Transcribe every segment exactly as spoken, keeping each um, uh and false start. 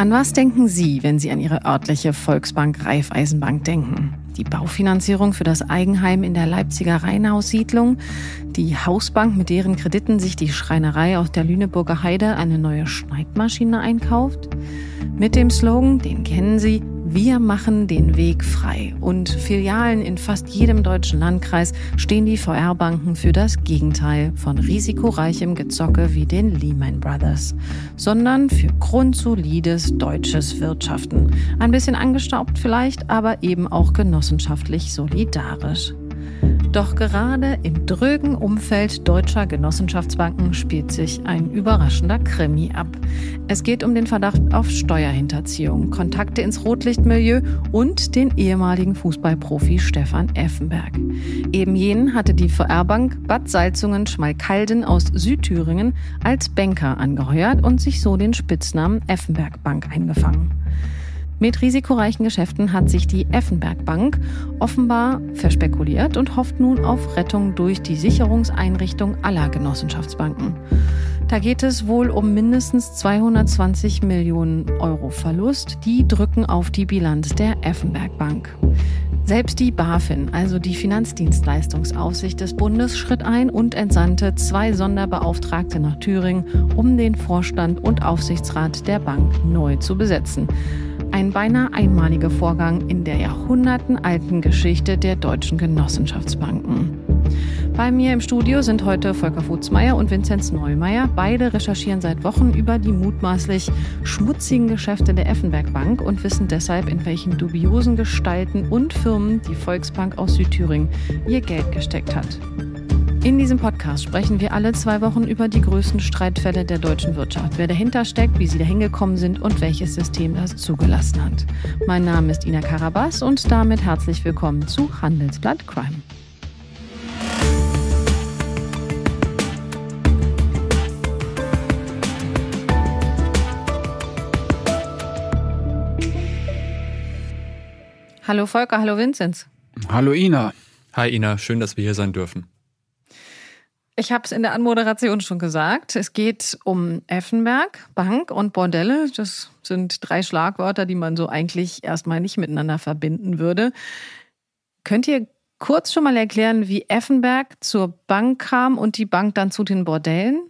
An was denken Sie, wenn Sie an Ihre örtliche Volksbank Raiffeisenbank denken? Die Baufinanzierung für das Eigenheim in der Leipziger Rheinhaussiedlung, die Hausbank, mit deren Krediten sich die Schreinerei auf der Lüneburger Heide eine neue Schneidmaschine einkauft? Mit dem Slogan, den kennen Sie, wir machen den Weg frei. Und Filialen in fast jedem deutschen Landkreis stehen die V R-Banken für das Gegenteil von risikoreichem Gezocke wie den Lehman Brothers, sondern für grundsolides deutsches Wirtschaften. Ein bisschen angestaubt vielleicht, aber eben auch genossenschaftlich solidarisch. Doch gerade im drögen Umfeld deutscher Genossenschaftsbanken spielt sich ein überraschender Krimi ab. Es geht um den Verdacht auf Steuerhinterziehung, Kontakte ins Rotlichtmilieu und den ehemaligen Fußballprofi Stefan Effenberg. Eben jenen hatte die V R-Bank Bad Salzungen Schmalkalden aus Südthüringen als Banker angeheuert und sich so den Spitznamen Effenberg-Bank eingefangen. Mit risikoreichen Geschäften hat sich die Effenberg-Bank offenbar verspekuliert und hofft nun auf Rettung durch die Sicherungseinrichtung aller Genossenschaftsbanken. Da geht es wohl um mindestens zweihundertzwanzig Millionen Euro Verlust. Die drücken auf die Bilanz der Effenberg-Bank. Selbst die BaFin, also die Finanzdienstleistungsaufsicht des Bundes, schritt ein und entsandte zwei Sonderbeauftragte nach Thüringen, um den Vorstand und Aufsichtsrat der Bank neu zu besetzen. Ein beinahe einmaliger Vorgang in der jahrhundertenalten Geschichte der deutschen Genossenschaftsbanken. Bei mir im Studio sind heute Volker Votsmeier und Vinzenz Neumaier. Beide recherchieren seit Wochen über die mutmaßlich schmutzigen Geschäfte der Effenberg-Bank und wissen deshalb, in welchen dubiosen Gestalten und Firmen die Volksbank aus Südthüringen ihr Geld gesteckt hat. In diesem Podcast sprechen wir alle zwei Wochen über die größten Streitfälle der deutschen Wirtschaft, wer dahinter steckt, wie sie dahin gekommen sind und welches System das zugelassen hat. Mein Name ist Ina Karabasz und damit herzlich willkommen zu Handelsblatt Crime. Hallo Volker, hallo Vinzenz. Hallo Ina. Hi Ina, schön, dass wir hier sein dürfen. Ich habe es in der Anmoderation schon gesagt. Es geht um Effenberg, Bank und Bordelle. Das sind drei Schlagwörter, die man so eigentlich erstmal nicht miteinander verbinden würde. Könnt ihr kurz schon mal erklären, wie Effenberg zur Bank kam und die Bank dann zu den Bordellen?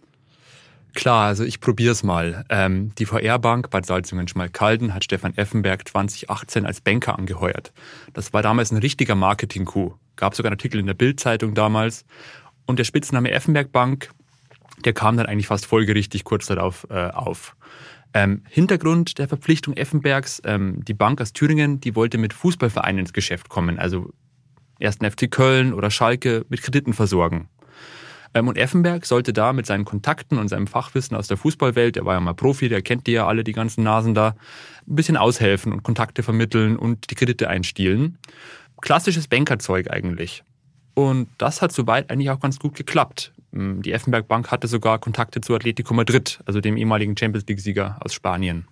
Klar, also ich probiere es mal. Ähm, die V R-Bank Bad Salzungen-Schmalkalden hat Stefan Effenberg zweitausendachtzehn als Banker angeheuert. Das war damals ein richtiger Marketing-Coup. Gab sogar einen Artikel in der Bild-Zeitung damals. Und der Spitzname Effenberg-Bank, der kam dann eigentlich fast folgerichtig kurz darauf äh, auf. Ähm, Hintergrund der Verpflichtung Effenbergs, ähm, die Bank aus Thüringen, die wollte mit Fußballvereinen ins Geschäft kommen, also erster F C Köln oder Schalke mit Krediten versorgen. Ähm, und Effenberg sollte da mit seinen Kontakten und seinem Fachwissen aus der Fußballwelt, der war ja mal Profi, der kennt die ja alle, die ganzen Nasen da, ein bisschen aushelfen und Kontakte vermitteln und die Kredite einstielen. Klassisches Bankerzeug eigentlich. Und das hat soweit eigentlich auch ganz gut geklappt. Die Effenberg-Bank hatte sogar Kontakte zu Atletico Madrid, also dem ehemaligen Champions-League-Sieger aus Spanien.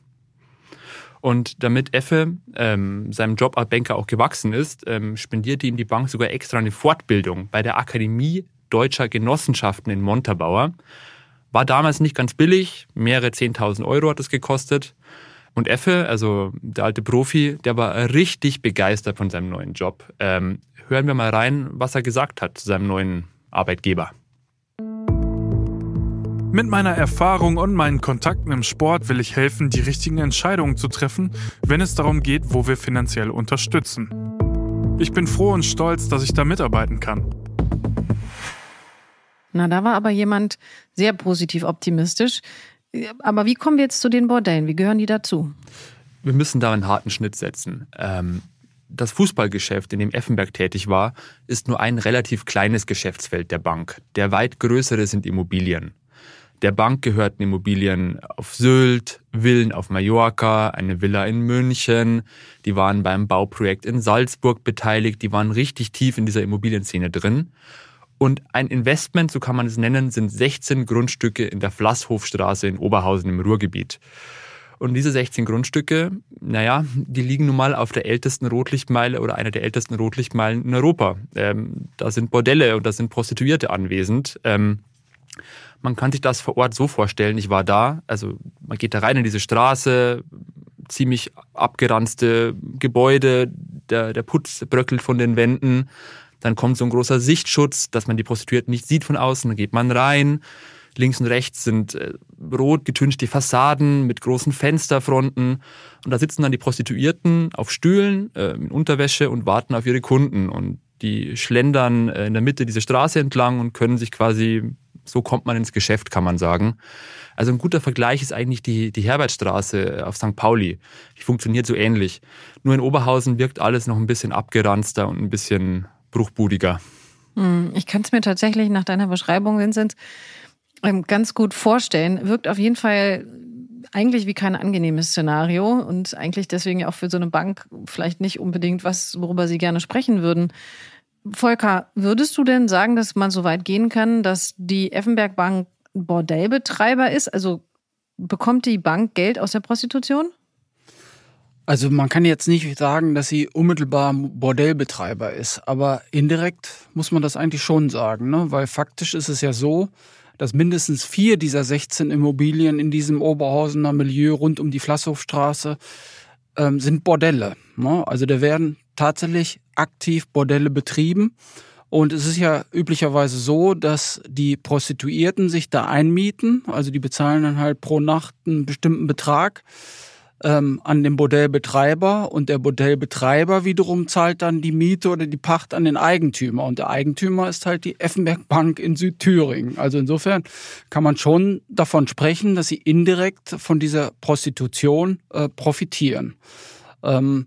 Und damit Effe ähm, seinem Job als Banker auch gewachsen ist, ähm, spendierte ihm die Bank sogar extra eine Fortbildung bei der Akademie Deutscher Genossenschaften in Montabaur. War damals nicht ganz billig, mehrere zehntausend Euro hat es gekostet. Und Effe, also der alte Profi, der war richtig begeistert von seinem neuen Job. Ähm, Hören wir mal rein, was er gesagt hat zu seinem neuen Arbeitgeber. Mit meiner Erfahrung und meinen Kontakten im Sport will ich helfen, die richtigen Entscheidungen zu treffen, wenn es darum geht, wo wir finanziell unterstützen. Ich bin froh und stolz, dass ich da mitarbeiten kann. Na, da war aber jemand sehr positiv optimistisch. Aber wie kommen wir jetzt zu den Bordellen? Wie gehören die dazu? Wir müssen da einen harten Schnitt setzen. Ähm Das Fußballgeschäft, in dem Effenberg tätig war, ist nur ein relativ kleines Geschäftsfeld der Bank. Der weit größere sind Immobilien. Der Bank gehörten Immobilien auf Sylt, Villen auf Mallorca, eine Villa in München. Die waren beim Bauprojekt in Salzburg beteiligt. Die waren richtig tief in dieser Immobilienszene drin. Und ein Investment, so kann man es nennen, sind sechzehn Grundstücke in der Flasshofstraße in Oberhausen im Ruhrgebiet. Und diese sechzehn Grundstücke, naja, die liegen nun mal auf der ältesten Rotlichtmeile oder einer der ältesten Rotlichtmeilen in Europa. Ähm, da sind Bordelle und da sind Prostituierte anwesend. Ähm, Man kann sich das vor Ort so vorstellen, ich war da, also man geht da rein in diese Straße, ziemlich abgeranzte Gebäude, der, der Putz bröckelt von den Wänden, dann kommt so ein großer Sichtschutz, dass man die Prostituierten nicht sieht von außen, dann geht man rein, links und rechts sind äh, rot getünchte Fassaden mit großen Fensterfronten und da sitzen dann die Prostituierten auf Stühlen äh, in Unterwäsche und warten auf ihre Kunden und die schlendern äh, in der Mitte diese Straße entlang und können sich quasi, so kommt man ins Geschäft, kann man sagen. Also ein guter Vergleich ist eigentlich die, die Herbertstraße auf Sankt Pauli. Die funktioniert so ähnlich. Nur in Oberhausen wirkt alles noch ein bisschen abgeranzter und ein bisschen bruchbudiger. Ich kann es mir tatsächlich nach deiner Beschreibung, Vinzenz, ganz gut vorstellen. Wirkt auf jeden Fall eigentlich wie kein angenehmes Szenario und eigentlich deswegen ja auch für so eine Bank vielleicht nicht unbedingt was, worüber sie gerne sprechen würden. Volker, würdest du denn sagen, dass man so weit gehen kann, dass die Effenberg-Bank Bordellbetreiber ist? Also bekommt die Bank Geld aus der Prostitution? Also man kann jetzt nicht sagen, dass sie unmittelbar Bordellbetreiber ist, aber indirekt muss man das eigentlich schon sagen, ne? Weil faktisch ist es ja so, dass mindestens vier dieser sechzehn Immobilien in diesem Oberhausener Milieu rund um die Flasshofstraße ähm, sind Bordelle, ne? Also da werden tatsächlich aktiv Bordelle betrieben. Und es ist ja üblicherweise so, dass die Prostituierten sich da einmieten. Also die bezahlen dann halt pro Nacht einen bestimmten Betrag ähm, an den Bordellbetreiber. Und der Bordellbetreiber wiederum zahlt dann die Miete oder die Pacht an den Eigentümer. Und der Eigentümer ist halt die Effenberg-Bank in Südthüringen. Also insofern kann man schon davon sprechen, dass sie indirekt von dieser Prostitution äh, profitieren. Ähm,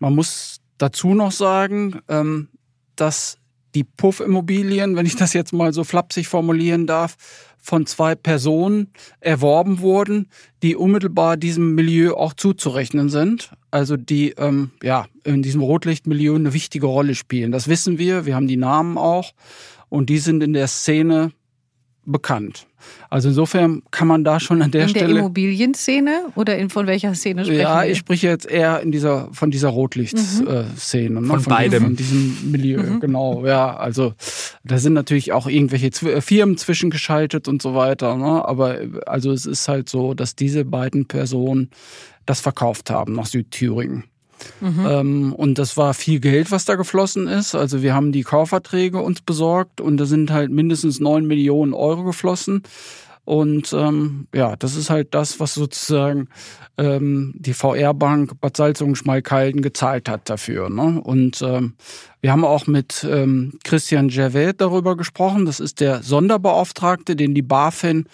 man muss dazu noch sagen, ähm, dass die Puff-Immobilien, wenn ich das jetzt mal so flapsig formulieren darf, von zwei Personen erworben wurden, die unmittelbar diesem Milieu auch zuzurechnen sind. Also die ähm, ja, in diesem Rotlichtmilieu eine wichtige Rolle spielen. Das wissen wir, wir haben die Namen auch und die sind in der Szene bekannt. Also insofern kann man da schon an der Stelle... In der Immobilienszene oder in, von welcher Szene sprechen ja, wir? Ja, ich spreche jetzt eher in dieser, von dieser Rotlichtszene. Mhm. Äh, von, von beidem. Von diesem Milieu, mhm. Genau. Ja, also da sind natürlich auch irgendwelche Z Firmen zwischengeschaltet und so weiter. Ne? Aber also es ist halt so, dass diese beiden Personen das verkauft haben nach Südthüringen. Mhm. Ähm, und das war viel Geld, was da geflossen ist. Also wir haben die Kaufverträge uns besorgt und da sind halt mindestens neun Millionen Euro geflossen. Und ähm, ja, das ist halt das, was sozusagen ähm, die V R-Bank Bad Salzungen Schmalkalden gezahlt hat dafür. Ne? Und ähm, wir haben auch mit ähm, Christian Gervais darüber gesprochen. Das ist der Sonderbeauftragte, den die BaFin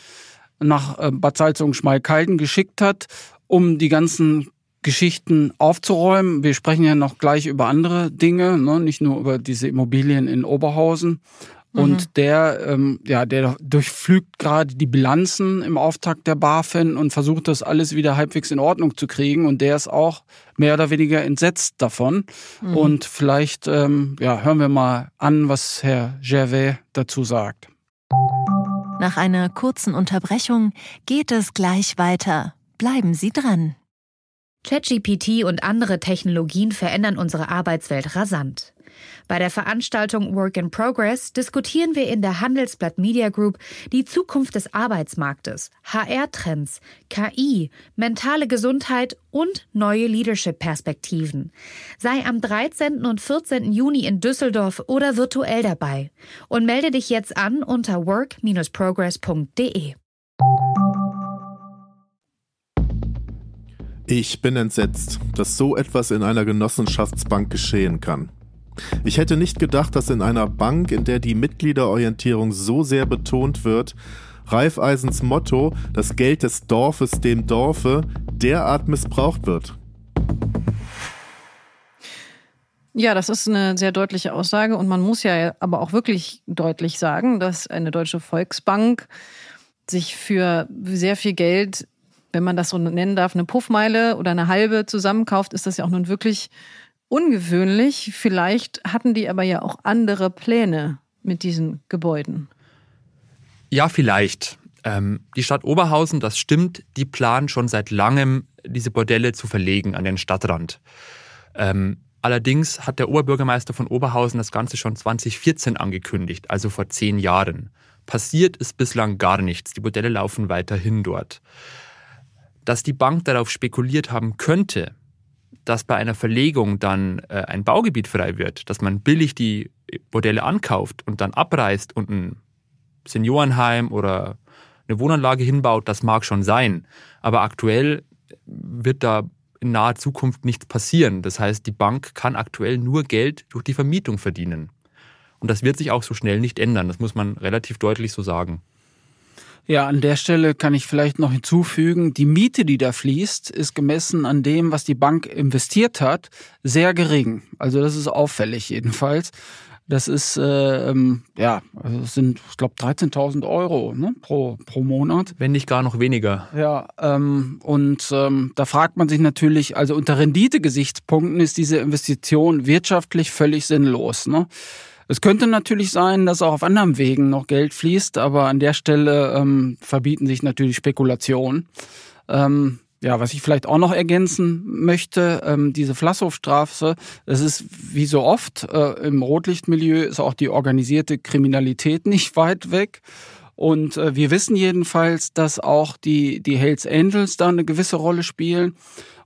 nach äh, Bad Salzungen Schmalkalden geschickt hat, um die ganzen Geschichten aufzuräumen. Wir sprechen ja noch gleich über andere Dinge, ne? Nicht nur über diese Immobilien in Oberhausen. Mhm. Und der, ähm, ja, der durchpflügt gerade die Bilanzen im Auftakt der BaFin und versucht das alles wieder halbwegs in Ordnung zu kriegen. Und der ist auch mehr oder weniger entsetzt davon. Mhm. Und vielleicht ähm, ja, hören wir mal an, was Herr Gervais dazu sagt. Nach einer kurzen Unterbrechung geht es gleich weiter. Bleiben Sie dran. ChatGPT und andere Technologien verändern unsere Arbeitswelt rasant. Bei der Veranstaltung Work in Progress diskutieren wir in der Handelsblatt Media Group die Zukunft des Arbeitsmarktes, H R-Trends, K I, mentale Gesundheit und neue Leadership-Perspektiven. Sei am dreizehnten und vierzehnten Juni in Düsseldorf oder virtuell dabei und melde dich jetzt an unter work dash progress punkt de. Ich bin entsetzt, dass so etwas in einer Genossenschaftsbank geschehen kann. Ich hätte nicht gedacht, dass in einer Bank, in der die Mitgliederorientierung so sehr betont wird, Raiffeisens Motto, das Geld des Dorfes dem Dorfe, derart missbraucht wird. Ja, das ist eine sehr deutliche Aussage und man muss ja aber auch wirklich deutlich sagen, dass eine deutsche Volksbank sich für sehr viel Geld, wenn man das so nennen darf, eine Puffmeile oder eine halbe zusammenkauft, ist das ja auch nun wirklich ungewöhnlich. Vielleicht hatten die aber ja auch andere Pläne mit diesen Gebäuden. Ja, vielleicht. Ähm, die Stadt Oberhausen, das stimmt, die planen schon seit langem, diese Bordelle zu verlegen an den Stadtrand. Ähm, allerdings hat der Oberbürgermeister von Oberhausen das Ganze schon zwanzig vierzehn angekündigt, also vor zehn Jahren. Passiert ist bislang gar nichts. Die Bordelle laufen weiterhin dort. Dass die Bank darauf spekuliert haben könnte, dass bei einer Verlegung dann äh, ein Baugebiet frei wird, dass man billig die Bordelle ankauft und dann abreißt und ein Seniorenheim oder eine Wohnanlage hinbaut, das mag schon sein. Aber aktuell wird da in naher Zukunft nichts passieren. Das heißt, die Bank kann aktuell nur Geld durch die Vermietung verdienen. Und das wird sich auch so schnell nicht ändern. Das muss man relativ deutlich so sagen. Ja, an der Stelle kann ich vielleicht noch hinzufügen, die Miete, die da fließt, ist gemessen an dem, was die Bank investiert hat, sehr gering. Also das ist auffällig jedenfalls. Das ist, äh, ähm, ja, also das sind, ich glaube, dreizehntausend Euro, ne, pro, pro Monat. Wenn nicht gar noch weniger. Ja, ähm, und ähm, da fragt man sich natürlich, also unter Renditegesichtspunkten ist diese Investition wirtschaftlich völlig sinnlos, ne? Es könnte natürlich sein, dass auch auf anderen Wegen noch Geld fließt, aber an der Stelle ähm, verbieten sich natürlich Spekulationen. Ähm, ja, was ich vielleicht auch noch ergänzen möchte, ähm, diese Flasshofstraße, das ist wie so oft äh, im Rotlichtmilieu, ist auch die organisierte Kriminalität nicht weit weg. Und äh, wir wissen jedenfalls, dass auch die, die Hells Angels da eine gewisse Rolle spielen.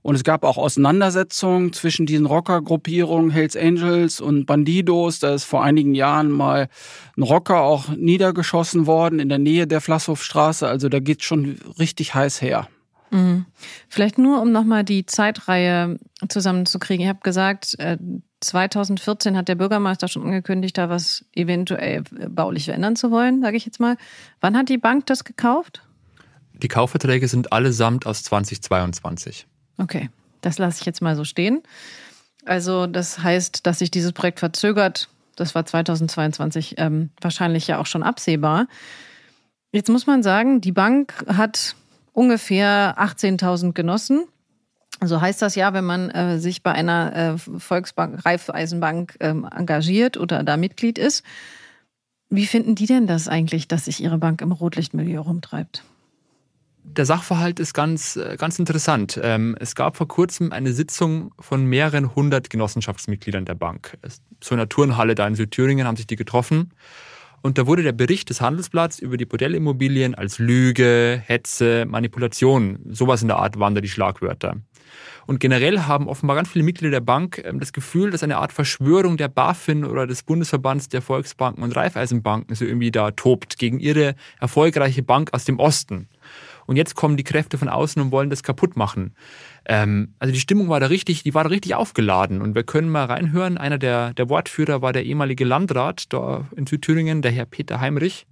Und es gab auch Auseinandersetzungen zwischen diesen Rockergruppierungen, Hells Angels und Bandidos. Da ist vor einigen Jahren mal ein Rocker auch niedergeschossen worden in der Nähe der Flasshofstraße. Also da geht es schon richtig heiß her. Mhm. Vielleicht nur, um nochmal die Zeitreihe zusammenzukriegen. Ich habe gesagt, zweitausendvierzehn hat der Bürgermeister schon angekündigt, da was eventuell baulich verändern zu wollen, sage ich jetzt mal. Wann hat die Bank das gekauft? Die Kaufverträge sind allesamt aus zweitausendzweiundzwanzig. Okay, das lasse ich jetzt mal so stehen. Also das heißt, dass sich dieses Projekt verzögert. Das war zweitausendzweiundzwanzig ähm, wahrscheinlich ja auch schon absehbar. Jetzt muss man sagen, die Bank hat ungefähr achtzehntausend Genossen. So heißt das ja, wenn man äh, sich bei einer äh, Volksbank, Raiffeisenbank ähm, engagiert oder da Mitglied ist. Wie finden die denn das eigentlich, dass sich ihre Bank im Rotlichtmilieu rumtreibt? Der Sachverhalt ist ganz, ganz interessant. Es gab vor kurzem eine Sitzung von mehreren hundert Genossenschaftsmitgliedern der Bank. So in der Turnhalle da in Südthüringen haben sich die getroffen. Und da wurde der Bericht des Handelsblatts über die Bordellimmobilien als Lüge, Hetze, Manipulation, sowas in der Art waren da die Schlagwörter. Und generell haben offenbar ganz viele Mitglieder der Bank das Gefühl, dass eine Art Verschwörung der BaFin oder des Bundesverbands der Volksbanken und Raiffeisenbanken so irgendwie da tobt gegen ihre erfolgreiche Bank aus dem Osten. Und jetzt kommen die Kräfte von außen und wollen das kaputt machen. Ähm, also die Stimmung war da richtig, die war da richtig aufgeladen. Und wir können mal reinhören, einer der, der Wortführer war der ehemalige Landrat da in Südthüringen, der Herr Peter Heimrich.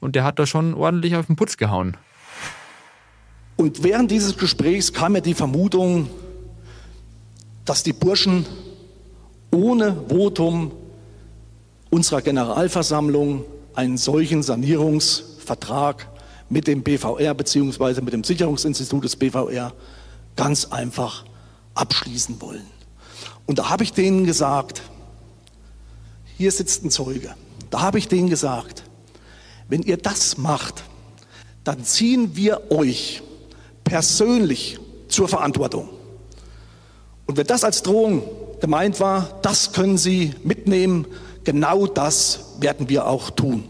Und der hat da schon ordentlich auf den Putz gehauen. Und während dieses Gesprächs kam ja die Vermutung, dass die Burschen ohne Votum unserer Generalversammlung einen solchen Sanierungsvertrag mit dem B V R bzw. mit dem Sicherungsinstitut des B V R ganz einfach abschließen wollen. Und da habe ich denen gesagt, hier sitzt ein Zeuge, da habe ich denen gesagt, wenn ihr das macht, dann ziehen wir euch persönlich zur Verantwortung. Und wenn das als Drohung gemeint war, das können Sie mitnehmen, genau das werden wir auch tun.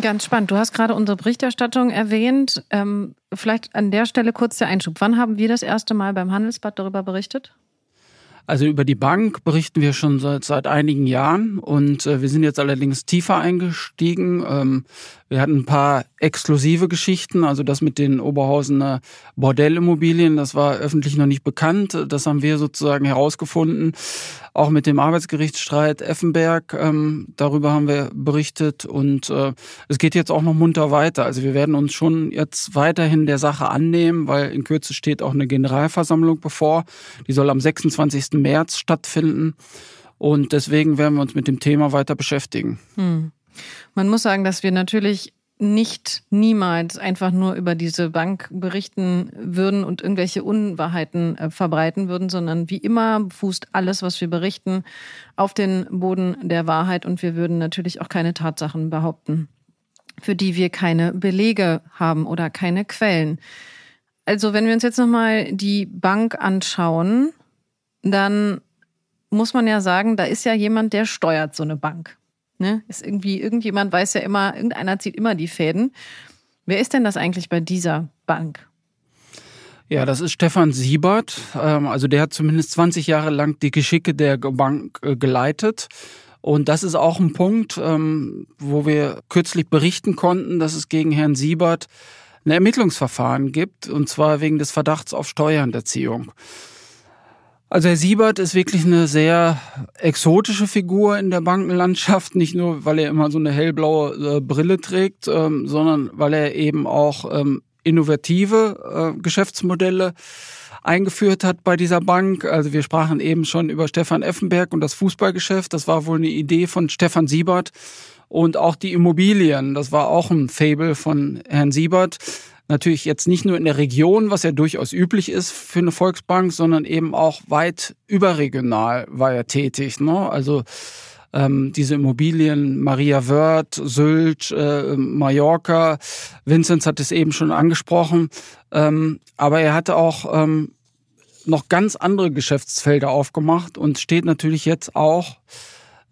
Ganz spannend. Du hast gerade unsere Berichterstattung erwähnt. Ähm, vielleicht an der Stelle kurz der Einschub. Wann haben wir das erste Mal beim Handelsblatt darüber berichtet? Also über die Bank berichten wir schon seit, seit einigen Jahren und äh, wir sind jetzt allerdings tiefer eingestiegen. Ähm, wir hatten ein paar exklusive Geschichten, also das mit den Oberhausener Bordellimmobilien, das war öffentlich noch nicht bekannt. Das haben wir sozusagen herausgefunden. Auch mit dem Arbeitsgerichtsstreit Effenberg, ähm, darüber haben wir berichtet und äh, es geht jetzt auch noch munter weiter. Also wir werden uns schon jetzt weiterhin der Sache annehmen, weil in Kürze steht auch eine Generalversammlung bevor. Die soll am sechsundzwanzigsten März stattfinden und deswegen werden wir uns mit dem Thema weiter beschäftigen. Hm. Man muss sagen, dass wir natürlich nicht niemals einfach nur über diese Bank berichten würden und irgendwelche Unwahrheiten äh, verbreiten würden, sondern wie immer fußt alles, was wir berichten, auf den Boden der Wahrheit und wir würden natürlich auch keine Tatsachen behaupten, für die wir keine Belege haben oder keine Quellen. Also wenn wir uns jetzt nochmal die Bank anschauen, dann muss man ja sagen, da ist ja jemand, der steuert so eine Bank. Ne? Ist irgendwie, irgendjemand weiß ja immer, irgendeiner zieht immer die Fäden. Wer ist denn das eigentlich bei dieser Bank? Ja, das ist Stefan Siebert. Also der hat zumindest zwanzig Jahre lang die Geschicke der Bank geleitet. Und das ist auch ein Punkt, wo wir kürzlich berichten konnten, dass es gegen Herrn Siebert ein Ermittlungsverfahren gibt, und zwar wegen des Verdachts auf Steuerhinterziehung. Also Herr Siebert ist wirklich eine sehr exotische Figur in der Bankenlandschaft, nicht nur, weil er immer so eine hellblaue Brille trägt, sondern weil er eben auch innovative Geschäftsmodelle eingeführt hat bei dieser Bank. Also wir sprachen eben schon über Stefan Effenberg und das Fußballgeschäft. Das war wohl eine Idee von Stefan Siebert. Und auch die Immobilien, das war auch ein Faible von Herrn Siebert. Natürlich jetzt nicht nur in der Region, was ja durchaus üblich ist für eine Volksbank, sondern eben auch weit überregional war er tätig. Ne? Also ähm, diese Immobilien Maria Wörth, Sylt, äh, Mallorca, Vinzenz hat es eben schon angesprochen. Ähm, aber er hatte auch ähm, noch ganz andere Geschäftsfelder aufgemacht und steht natürlich jetzt auch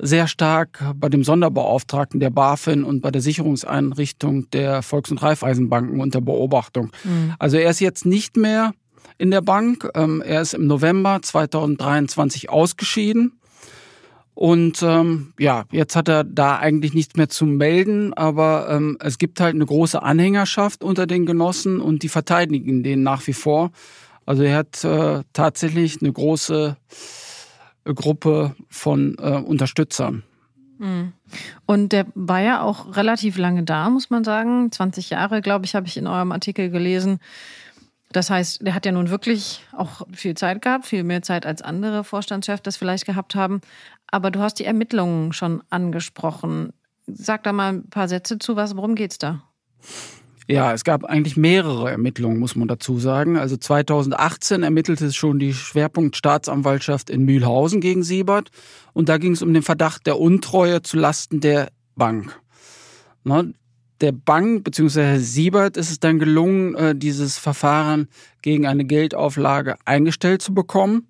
sehr stark bei dem Sonderbeauftragten der BaFin und bei der Sicherungseinrichtung der Volks- und Raiffeisenbanken unter Beobachtung. Mhm. Also er ist jetzt nicht mehr in der Bank. Er ist im November zweitausenddreiundzwanzig ausgeschieden. Und ähm, ja, jetzt hat er da eigentlich nichts mehr zu melden. Aber ähm, es gibt halt eine große Anhängerschaft unter den Genossen und die verteidigen den nach wie vor. Also er hat äh, tatsächlich eine große Gruppe von äh, Unterstützern. Und der war ja auch relativ lange da, muss man sagen. zwanzig Jahre, glaube ich, habe ich in eurem Artikel gelesen. Das heißt, der hat ja nun wirklich auch viel Zeit gehabt, viel mehr Zeit als andere Vorstandschefs das vielleicht gehabt haben. Aber du hast die Ermittlungen schon angesprochen. Sag da mal ein paar Sätze zu, was, worum geht's da? Ja, es gab eigentlich mehrere Ermittlungen, muss man dazu sagen. Also zweitausendachtzehn ermittelte schon die Schwerpunktstaatsanwaltschaft in Mühlhausen gegen Siebert. Und da ging es um den Verdacht der Untreue zu Lasten der Bank. Ne? Der Bank bzw. Herr Siebert ist es dann gelungen, dieses Verfahren gegen eine Geldauflage eingestellt zu bekommen.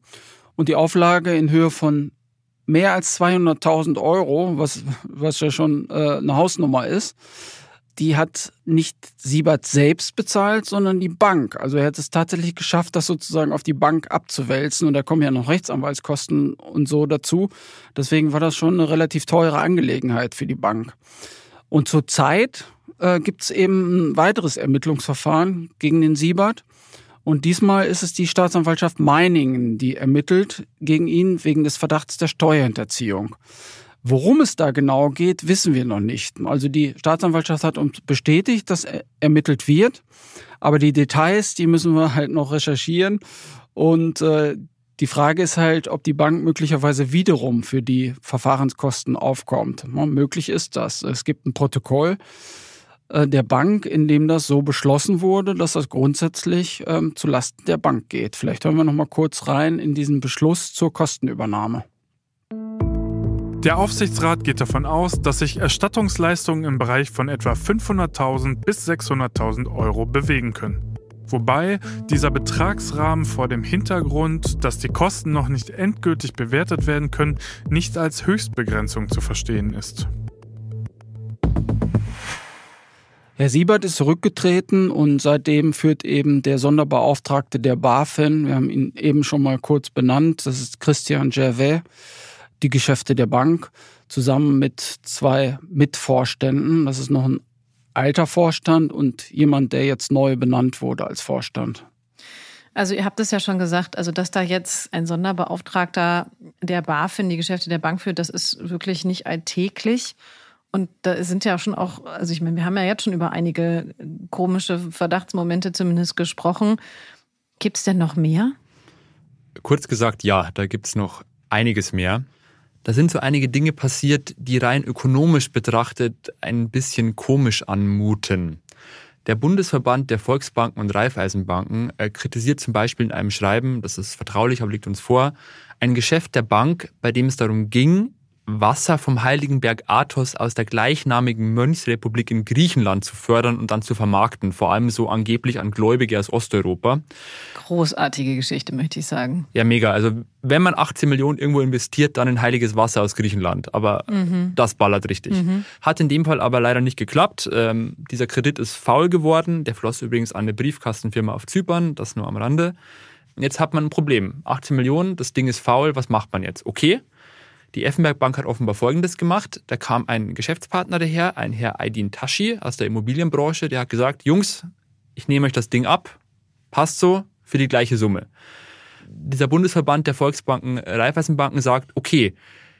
Und die Auflage in Höhe von mehr als zweihunderttausend Euro, was, was ja schon äh, eine Hausnummer ist, die hat nicht Siebert selbst bezahlt, sondern die Bank. Also er hat es tatsächlich geschafft, das sozusagen auf die Bank abzuwälzen. Und da kommen ja noch Rechtsanwaltskosten und so dazu. Deswegen war das schon eine relativ teure Angelegenheit für die Bank. Und zurzeit äh, gibt es eben ein weiteres Ermittlungsverfahren gegen den Siebert. Und diesmal ist es die Staatsanwaltschaft Meiningen, die ermittelt gegen ihn wegen des Verdachts der Steuerhinterziehung. Worum es da genau geht, wissen wir noch nicht. Also die Staatsanwaltschaft hat uns bestätigt, dass ermittelt wird. Aber die Details, die müssen wir halt noch recherchieren. Und äh, die Frage ist halt, ob die Bank möglicherweise wiederum für die Verfahrenskosten aufkommt. Ja, möglich ist das. Es gibt ein Protokoll äh, der Bank, in dem das so beschlossen wurde, dass das grundsätzlich ähm, zu Lasten der Bank geht. Vielleicht hören wir noch mal kurz rein in diesen Beschluss zur Kostenübernahme. Der Aufsichtsrat geht davon aus, dass sich Erstattungsleistungen im Bereich von etwa fünfhunderttausend bis sechshunderttausend Euro bewegen können. Wobei dieser Betragsrahmen vor dem Hintergrund, dass die Kosten noch nicht endgültig bewertet werden können, nicht als Höchstbegrenzung zu verstehen ist. Herr Siebert ist zurückgetreten und seitdem führt eben der Sonderbeauftragte der BaFin, wir haben ihn eben schon mal kurz benannt, das ist Christian Gervais, die Geschäfte der Bank zusammen mit zwei Mitvorständen. Das ist noch ein alter Vorstand und jemand, der jetzt neu benannt wurde als Vorstand. Also ihr habt es ja schon gesagt, also dass da jetzt ein Sonderbeauftragter der BaFin die Geschäfte der Bank führt, das ist wirklich nicht alltäglich. Und da sind ja schon auch, also ich meine, wir haben ja jetzt schon über einige komische Verdachtsmomente zumindest gesprochen. Gibt es denn noch mehr? Kurz gesagt, ja, da gibt es noch einiges mehr. Da sind so einige Dinge passiert, die rein ökonomisch betrachtet ein bisschen komisch anmuten. Der Bundesverband der Volksbanken und Raiffeisenbanken kritisiert zum Beispiel in einem Schreiben, das ist vertraulich, aber liegt uns vor, ein Geschäft der Bank, bei dem es darum ging, Wasser vom heiligen Berg Athos aus der gleichnamigen Mönchsrepublik in Griechenland zu fördern und dann zu vermarkten. Vor allem so angeblich an Gläubige aus Osteuropa. Großartige Geschichte, möchte ich sagen. Ja, mega. Also wenn man achtzehn Millionen irgendwo investiert, dann in heiliges Wasser aus Griechenland. Aber mhm. das ballert richtig. Mhm. Hat in dem Fall aber leider nicht geklappt. Ähm, dieser Kredit ist faul geworden. Der floss übrigens an eine Briefkastenfirma auf Zypern. Das nur am Rande. Jetzt hat man ein Problem. achtzehn Millionen, das Ding ist faul. Was macht man jetzt? Okay. Die Effenberg-Bank hat offenbar Folgendes gemacht. Da kam ein Geschäftspartner daher, ein Herr Aydin Tashi aus der Immobilienbranche. Der hat gesagt, Jungs, ich nehme euch das Ding ab. Passt so, für die gleiche Summe. Dieser Bundesverband der Volksbanken und Raiffeisenbanken sagt, okay,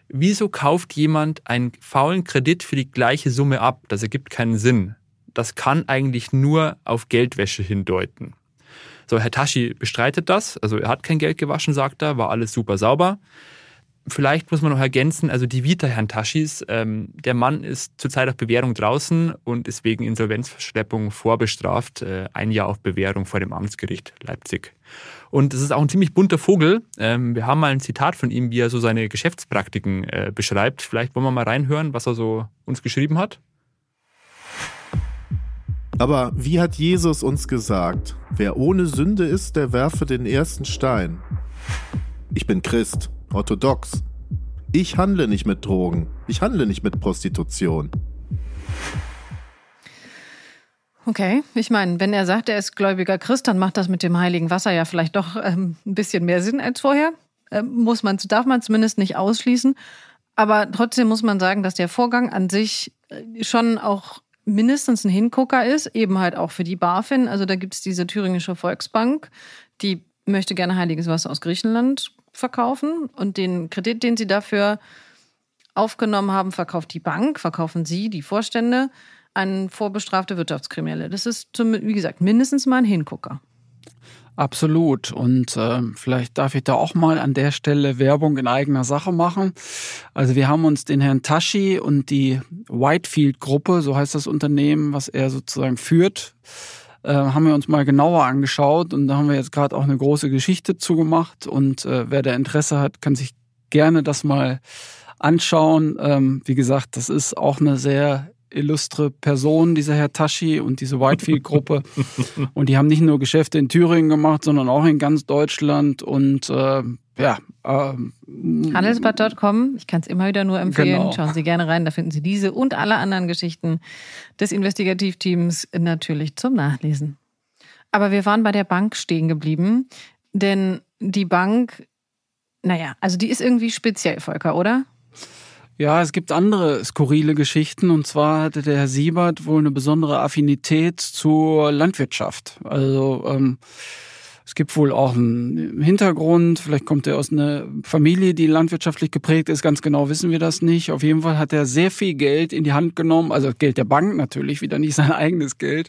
wieso kauft jemand einen faulen Kredit für die gleiche Summe ab? Das ergibt keinen Sinn. Das kann eigentlich nur auf Geldwäsche hindeuten. So, Herr Tashi bestreitet das. Also er hat kein Geld gewaschen, sagt er, war alles super sauber. Vielleicht muss man noch ergänzen, also die Vita Herrn Taschis, ähm, der Mann ist zurzeit auf Bewährung draußen und ist wegen Insolvenzverschleppung vorbestraft, äh, ein Jahr auf Bewährung vor dem Amtsgericht Leipzig. Und es ist auch ein ziemlich bunter Vogel. Ähm, wir haben mal ein Zitat von ihm, wie er so seine Geschäftspraktiken äh, beschreibt. Vielleicht wollen wir mal reinhören, was er so uns geschrieben hat. Aber wie hat Jesus uns gesagt, wer ohne Sünde ist, der werfe den ersten Stein. Ich bin Christ. Orthodox. Ich handle nicht mit Drogen. Ich handle nicht mit Prostitution. Okay, ich meine, wenn er sagt, er ist gläubiger Christ, dann macht das mit dem heiligen Wasser ja vielleicht doch ähm, ein bisschen mehr Sinn als vorher. Ähm, muss man, darf man zumindest nicht ausschließen. Aber trotzdem muss man sagen, dass der Vorgang an sich schon auch mindestens ein Hingucker ist, eben halt auch für die BaFin. Also da gibt es diese Thüringische Volksbank, die möchte gerne heiliges Wasser aus Griechenland verkaufen und den Kredit, den sie dafür aufgenommen haben, verkauft die Bank, verkaufen sie, die Vorstände, an vorbestrafte Wirtschaftskriminelle. Das ist, zum, wie gesagt, mindestens mal ein Hingucker. Absolut. Und äh, vielleicht darf ich da auch mal an der Stelle Werbung in eigener Sache machen. Also wir haben uns den Herrn Tashi und die Whitefield-Gruppe, so heißt das Unternehmen, was er sozusagen führt, haben wir uns mal genauer angeschaut und da haben wir jetzt gerade auch eine große Geschichte zugemacht und äh, wer da Interesse hat, kann sich gerne das mal anschauen. Ähm, wie gesagt, das ist auch eine sehr illustre Person, dieser Herr Tashi und diese Whitefield-Gruppe und die haben nicht nur Geschäfte in Thüringen gemacht, sondern auch in ganz Deutschland und äh, ja. Ähm, Handelsblatt Punkt com, ich kann es immer wieder nur empfehlen, genau. Schauen Sie gerne rein, da finden Sie diese und alle anderen Geschichten des Investigativteams natürlich zum Nachlesen. Aber wir waren bei der Bank stehen geblieben, denn die Bank, naja, also die ist irgendwie speziell, Volker, oder? Ja, es gibt andere skurrile Geschichten und zwar hatte der Herr Siebert wohl eine besondere Affinität zur Landwirtschaft. Also ähm, es gibt wohl auch einen Hintergrund, vielleicht kommt er aus einer Familie, die landwirtschaftlich geprägt ist, ganz genau wissen wir das nicht. Auf jeden Fall hat er sehr viel Geld in die Hand genommen, also Geld der Bank natürlich, wieder nicht sein eigenes Geld,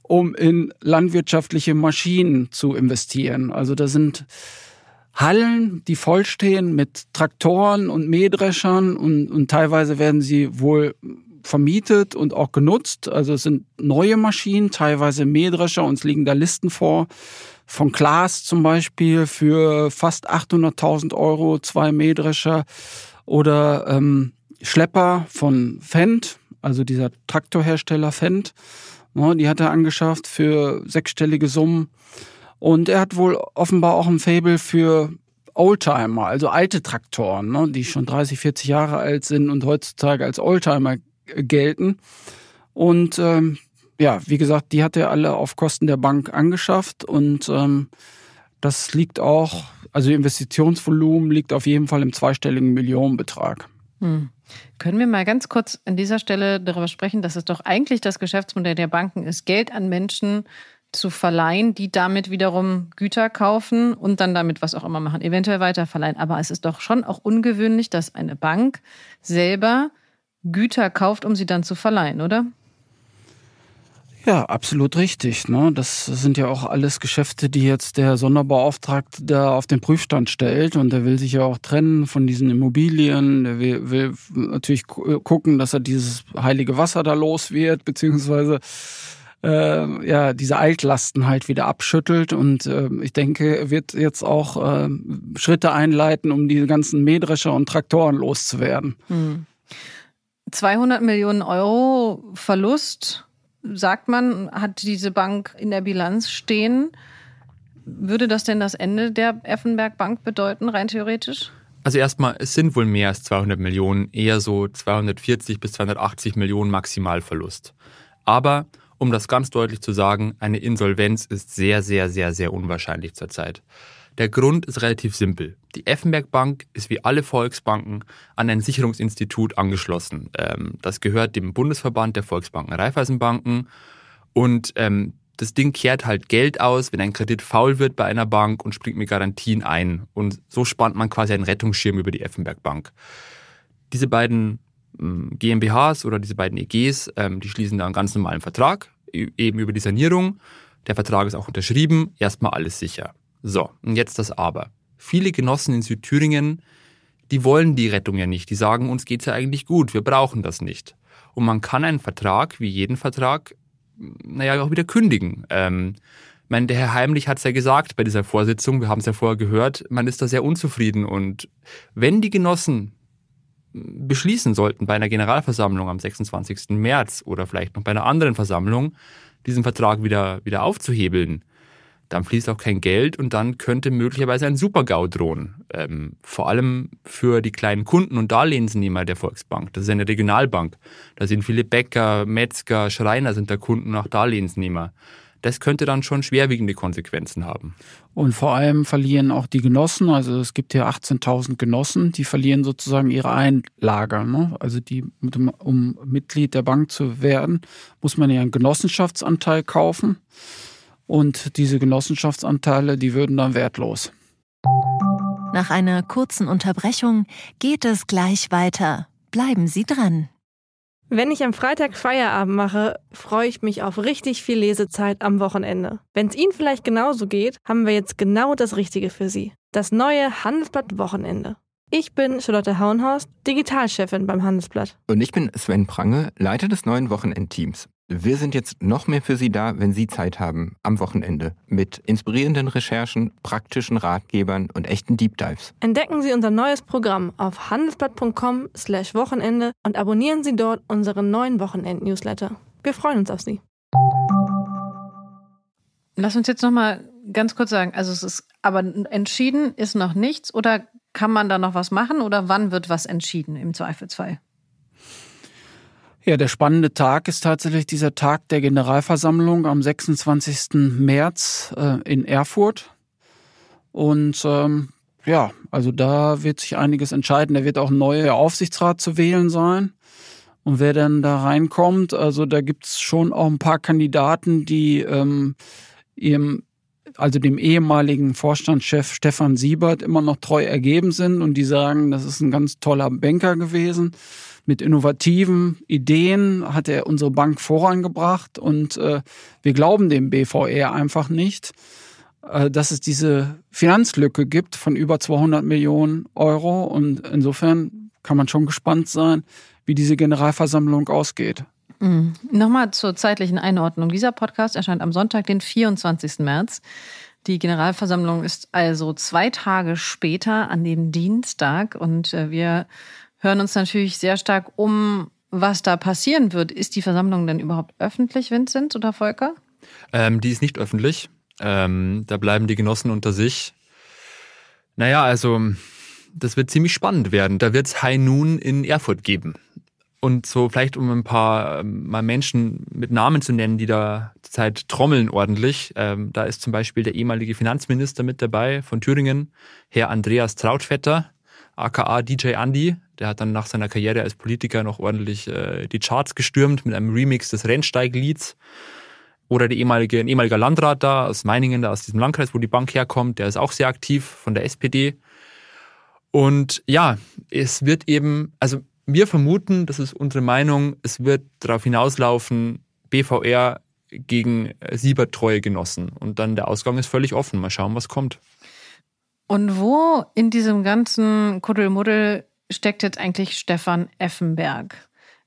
um in landwirtschaftliche Maschinen zu investieren. Also da sind Hallen, die vollstehen mit Traktoren und Mähdreschern und, und teilweise werden sie wohl vermietet und auch genutzt. Also es sind neue Maschinen, teilweise Mähdrescher. Uns liegen da Listen vor von Klaas zum Beispiel für fast achthunderttausend Euro, zwei Mähdrescher oder ähm, Schlepper von Fendt, also dieser Traktorhersteller Fendt. Ja, die hat er angeschafft für sechsstellige Summen. Und er hat wohl offenbar auch ein Faible für Oldtimer, also alte Traktoren, ne, die schon dreißig, vierzig Jahre alt sind und heutzutage als Oldtimer gelten. Und ähm, ja, wie gesagt, die hat er alle auf Kosten der Bank angeschafft. Und ähm, das liegt auch, also Investitionsvolumen liegt auf jeden Fall im zweistelligen Millionenbetrag. Hm. Können wir mal ganz kurz an dieser Stelle darüber sprechen, dass es doch eigentlich das Geschäftsmodell der Banken ist, Geld an Menschen zu verleihen, die damit wiederum Güter kaufen und dann damit was auch immer machen, eventuell weiterverleihen. Aber es ist doch schon auch ungewöhnlich, dass eine Bank selber Güter kauft, um sie dann zu verleihen, oder? Ja, absolut richtig. Ne? Das sind ja auch alles Geschäfte, die jetzt der Sonderbeauftragte da auf den Prüfstand stellt. Und der will sich ja auch trennen von diesen Immobilien. Der will, will natürlich gucken, dass er dieses heilige Wasser da los wird, beziehungsweise äh, ja, diese Altlasten halt wieder abschüttelt. Und äh, ich denke, er wird jetzt auch äh, Schritte einleiten, um diese ganzen Mähdrescher und Traktoren loszuwerden. Hm. zweihundert Millionen Euro Verlust, sagt man, hat diese Bank in der Bilanz stehen. Würde das denn das Ende der Effenberg-Bank bedeuten, rein theoretisch? Also erstmal, es sind wohl mehr als zweihundert Millionen, eher so zweihundertvierzig bis zweihundertachtzig Millionen Maximalverlust. Aber, um das ganz deutlich zu sagen, eine Insolvenz ist sehr, sehr, sehr, sehr unwahrscheinlich zurzeit. Der Grund ist relativ simpel. Die Effenberg-Bank ist wie alle Volksbanken an ein Sicherungsinstitut angeschlossen. Das gehört dem Bundesverband der Volksbanken und Raiffeisenbanken. Und das Ding kehrt halt Geld aus, wenn ein Kredit faul wird bei einer Bank und springt mit Garantien ein. Und so spannt man quasi einen Rettungsschirm über die Effenberg-Bank. Diese beiden GmbHs oder diese beiden E Gs, die schließen da einen ganz normalen Vertrag, eben über die Sanierung. Der Vertrag ist auch unterschrieben, erstmal alles sicher. So, und jetzt das Aber. Viele Genossen in Südthüringen, die wollen die Rettung ja nicht. Die sagen, uns geht's ja eigentlich gut, wir brauchen das nicht. Und man kann einen Vertrag, wie jeden Vertrag, naja, auch wieder kündigen. Ähm, ich meine, der Herr Heimrich hat es ja gesagt bei dieser Vorsitzung, wir haben es ja vorher gehört, man ist da sehr unzufrieden. Und wenn die Genossen beschließen sollten, bei einer Generalversammlung am sechsundzwanzigsten März oder vielleicht noch bei einer anderen Versammlung, diesen Vertrag wieder, wieder aufzuhebeln, dann fließt auch kein Geld und dann könnte möglicherweise ein Super-GAU drohen. Ähm, vor allem für die kleinen Kunden und Darlehensnehmer der Volksbank. Das ist eine Regionalbank. Da sind viele Bäcker, Metzger, Schreiner sind da Kunden und auch Darlehensnehmer. Das könnte dann schon schwerwiegende Konsequenzen haben. Und vor allem verlieren auch die Genossen, also es gibt hier achtzehntausend Genossen, die verlieren sozusagen ihre Einlage. Ne? Also die, um Mitglied der Bank zu werden, muss man ja einen Genossenschaftsanteil kaufen. Und diese Genossenschaftsanteile, die würden dann wertlos. Nach einer kurzen Unterbrechung geht es gleich weiter. Bleiben Sie dran. Wenn ich am Freitag Feierabend mache, freue ich mich auf richtig viel Lesezeit am Wochenende. Wenn es Ihnen vielleicht genauso geht, haben wir jetzt genau das Richtige für Sie. Das neue Handelsblatt Wochenende. Ich bin Charlotte Hauenhorst, Digitalchefin beim Handelsblatt. Und ich bin Sven Prange, Leiter des neuen Wochenendteams. Wir sind jetzt noch mehr für Sie da, wenn Sie Zeit haben, am Wochenende. Mit inspirierenden Recherchen, praktischen Ratgebern und echten Deep Dives. Entdecken Sie unser neues Programm auf handelsblatt punkt com slash Wochenende und abonnieren Sie dort unseren neuen Wochenend-Newsletter. Wir freuen uns auf Sie. Lass uns jetzt nochmal ganz kurz sagen, also es ist, aber entschieden ist noch nichts oder kann man da noch was machen oder wann wird was entschieden im Zweifelsfall? Ja, der spannende Tag ist tatsächlich dieser Tag der Generalversammlung am sechsundzwanzigsten März äh, in Erfurt. Und ähm, ja, also da wird sich einiges entscheiden. Da wird auch ein neuer Aufsichtsrat zu wählen sein. Und wer dann da reinkommt, also da gibt es schon auch ein paar Kandidaten, die ähm, ihrem, also dem ehemaligen Vorstandschef Stefan Siebert immer noch treu ergeben sind und die sagen, das ist ein ganz toller Banker gewesen. Mit innovativen Ideen hat er unsere Bank vorangebracht und äh, wir glauben dem B V R einfach nicht, äh, dass es diese Finanzlücke gibt von über zweihundert Millionen Euro. Und insofern kann man schon gespannt sein, wie diese Generalversammlung ausgeht. Mhm. Nochmal zur zeitlichen Einordnung. Dieser Podcast erscheint am Sonntag, den vierundzwanzigsten März. Die Generalversammlung ist also zwei Tage später an dem Dienstag und äh, wir hören uns natürlich sehr stark um, was da passieren wird. Ist die Versammlung denn überhaupt öffentlich, Vinzenz oder Volker? Ähm, die ist nicht öffentlich. Ähm, da bleiben die Genossen unter sich. Naja, also das wird ziemlich spannend werden. Da wird es High Noon in Erfurt geben. Und so vielleicht, um ein paar mal Menschen mit Namen zu nennen, die da zurzeit trommeln ordentlich. Ähm, da ist zum Beispiel der ehemalige Finanzminister mit dabei von Thüringen, Herr Andreas Trautvetter, aka D J Andy. Der hat dann nach seiner Karriere als Politiker noch ordentlich äh, die Charts gestürmt mit einem Remix des Rennsteiglieds. Oder der ehemalige, ein ehemaliger Landrat da aus Meiningen, da aus diesem Landkreis, wo die Bank herkommt, der ist auch sehr aktiv von der S P D. Und ja, es wird eben, also wir vermuten, das ist unsere Meinung, es wird darauf hinauslaufen, B V R gegen Siebert treue Genossen. Und dann der Ausgang ist völlig offen. Mal schauen, was kommt. Und wo in diesem ganzen Kuddelmuddel steckt jetzt eigentlich Stefan Effenberg?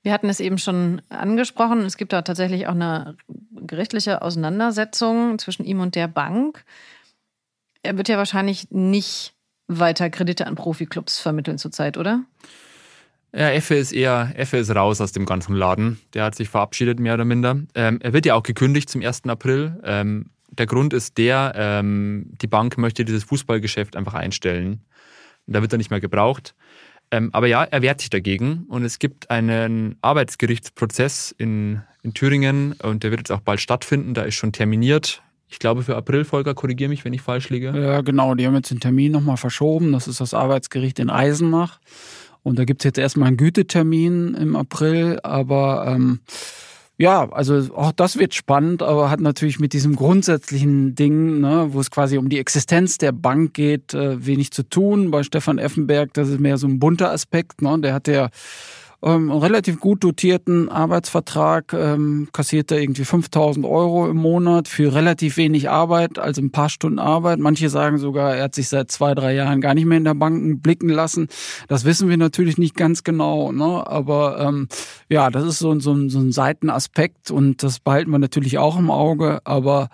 Wir hatten es eben schon angesprochen. Es gibt da tatsächlich auch eine gerichtliche Auseinandersetzung zwischen ihm und der Bank. Er wird ja wahrscheinlich nicht weiter Kredite an Profiklubs vermitteln zurzeit, oder? Ja, Effe ist eher, Effe ist raus aus dem ganzen Laden. Der hat sich verabschiedet, mehr oder minder. Ähm, er wird ja auch gekündigt zum ersten April. Ähm, der Grund ist der, ähm, die Bank möchte dieses Fußballgeschäft einfach einstellen. Da wird er nicht mehr gebraucht. Ähm, aber ja, er wehrt sich dagegen. Und es gibt einen Arbeitsgerichtsprozess in, in Thüringen. Und der wird jetzt auch bald stattfinden. Da ist schon terminiert. Ich glaube für April, Volker, korrigiere mich, wenn ich falsch liege. Ja, genau. Die haben jetzt den Termin nochmal verschoben. Das ist das Arbeitsgericht in Eisenach. Und da gibt es jetzt erstmal einen Gütetermin im April. Aber ähm, ja, also auch das wird spannend, aber hat natürlich mit diesem grundsätzlichen Ding, ne, wo es quasi um die Existenz der Bank geht, äh, wenig zu tun. Bei Stefan Effenberg, das ist mehr so ein bunter Aspekt. Ne? Der hat ja ähm, einen relativ gut dotierten Arbeitsvertrag, ähm, kassiert da irgendwie fünftausend Euro im Monat für relativ wenig Arbeit, also ein paar Stunden Arbeit. Manche sagen sogar, er hat sich seit zwei, drei Jahren gar nicht mehr in der Bank blicken lassen. Das wissen wir natürlich nicht ganz genau, ne? Aber ähm, ja, das ist so, so, so ein Seitenaspekt und das behalten wir natürlich auch im Auge, aber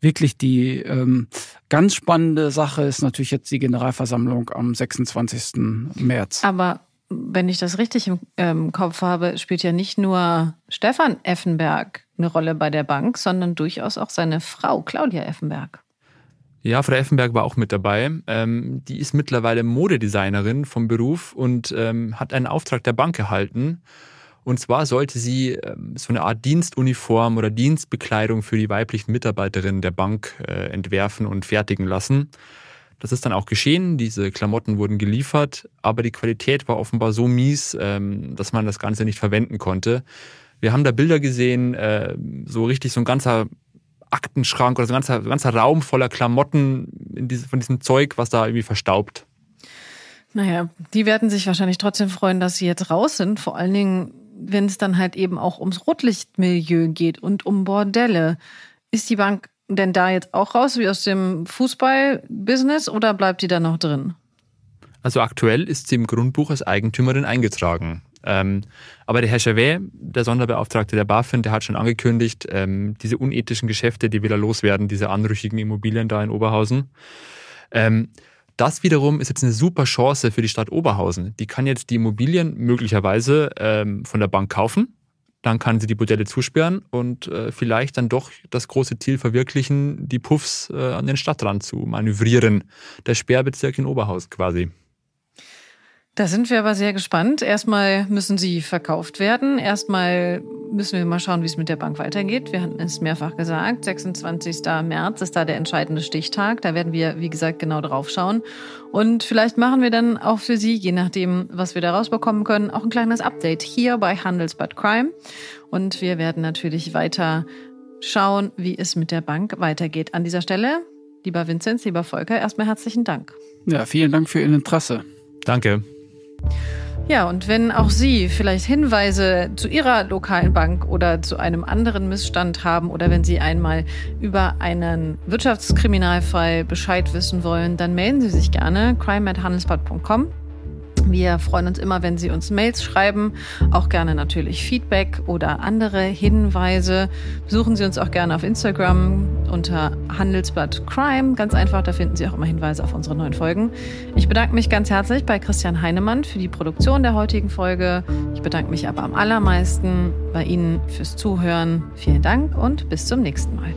wirklich die ähm, ganz spannende Sache ist natürlich jetzt die Generalversammlung am sechsundzwanzigsten März. Aber wenn ich das richtig im ähm, Kopf habe, spielt ja nicht nur Stefan Effenberg eine Rolle bei der Bank, sondern durchaus auch seine Frau, Claudia Effenberg. Ja, Frau Effenberg war auch mit dabei. Ähm, die ist mittlerweile Modedesignerin vom Beruf und ähm, hat einen Auftrag der Bank erhalten. Und zwar sollte sie ähm, so eine Art Dienstuniform oder Dienstbekleidung für die weiblichen Mitarbeiterinnen der Bank äh, entwerfen und fertigen lassen. Das ist dann auch geschehen, diese Klamotten wurden geliefert, aber die Qualität war offenbar so mies, dass man das Ganze nicht verwenden konnte. Wir haben da Bilder gesehen, so richtig so ein ganzer Aktenschrank oder so ein ganzer, ganzer Raum voller Klamotten von diesem Zeug, was da irgendwie verstaubt. Naja, die werden sich wahrscheinlich trotzdem freuen, dass sie jetzt raus sind, vor allen Dingen, wenn es dann halt eben auch ums Rotlichtmilieu geht und um Bordelle. Ist die Bank denn da jetzt auch raus, wie aus dem Fußball-Business, oder bleibt die da noch drin? Also aktuell ist sie im Grundbuch als Eigentümerin eingetragen. Ähm, aber der Herr Gervais, der Sonderbeauftragte der BaFin, der hat schon angekündigt, ähm, diese unethischen Geschäfte, die will er loswerden, diese anrüchigen Immobilien da in Oberhausen. Ähm, das wiederum ist jetzt eine super Chance für die Stadt Oberhausen. Die kann jetzt die Immobilien möglicherweise ähm, von der Bank kaufen. Dann kann sie die Bordelle zusperren und äh, vielleicht dann doch das große Ziel verwirklichen, die Puffs äh, an den Stadtrand zu manövrieren. Der Sperrbezirk in Oberhausen quasi. Da sind wir aber sehr gespannt. Erstmal müssen sie verkauft werden. Erstmal müssen wir mal schauen, wie es mit der Bank weitergeht. Wir hatten es mehrfach gesagt, sechsundzwanzigster März ist da der entscheidende Stichtag. Da werden wir, wie gesagt, genau drauf schauen. Und vielleicht machen wir dann auch für Sie, je nachdem, was wir da rausbekommen können, auch ein kleines Update hier bei Handelsblatt Crime. Und wir werden natürlich weiter schauen, wie es mit der Bank weitergeht. An dieser Stelle, lieber Vinzenz, lieber Volker, erstmal herzlichen Dank. Ja, vielen Dank für Ihr Interesse. Danke. Ja, und wenn auch Sie vielleicht Hinweise zu Ihrer lokalen Bank oder zu einem anderen Missstand haben oder wenn Sie einmal über einen Wirtschaftskriminalfall Bescheid wissen wollen, dann melden Sie sich gerne crime at handelsblatt punkt com. Wir freuen uns immer, wenn Sie uns Mails schreiben, auch gerne natürlich Feedback oder andere Hinweise. Besuchen Sie uns auch gerne auf Instagram unter Handelsblatt Crime. Ganz einfach, da finden Sie auch immer Hinweise auf unsere neuen Folgen. Ich bedanke mich ganz herzlich bei Christian Heinemann für die Produktion der heutigen Folge. Ich bedanke mich aber am allermeisten bei Ihnen fürs Zuhören. Vielen Dank und bis zum nächsten Mal.